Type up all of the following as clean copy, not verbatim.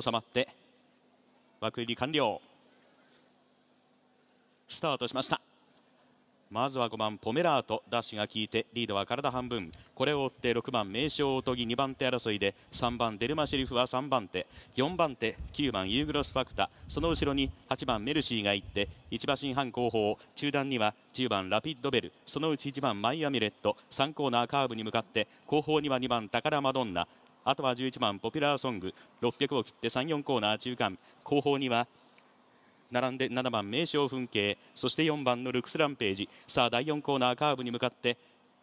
収まって枠入り完了。スタートしました。まずは5番ポメラート、ダッシュが効いてリードは体半分。これを追って6番名将おとぎ2番手争いで、3番デルマシリフは3番手、4番手9番ユーグロスファクタ、その後ろに8番メルシーが行って1馬身半後方、中段には10番ラピッドベル、そのうち1番マイアミレット、3コーナーカーブに向かって後方には2番宝マドンナ、あとは11番ポピュラーソング、600を切って3、4コーナー中間、後方には並んで7番名将噴景、そして4番のルクスランページ。さあ第4コーナーカーブに向かって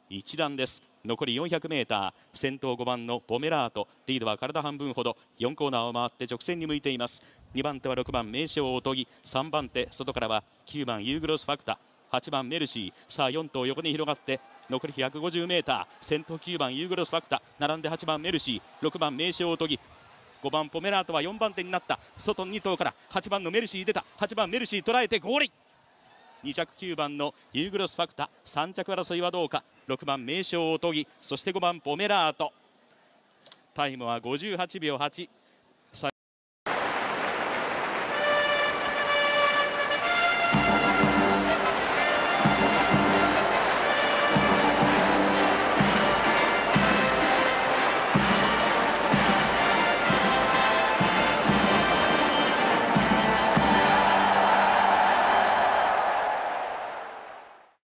一段です。残り 400m、 先頭5番のポメラート、リードは体半分ほど、4コーナーを回って直線に向いています。2番手は6番名将おとぎ、3番手外からは9番ユーグロスファクタ、8番メルシー。さあ4頭横に広がって残り 150m、 先頭9番ユーグロスファクタ、並んで8番メルシー、6番名将おとぎ、5番ポメラートは4番手になった。外2頭から8番のメルシー出た。8番メルシー捉えてゴール。2着9番のユーグロスファクタ、3着争いはどうか。6番名将おとぎ、そして5番ポメラート。タイムは58秒8。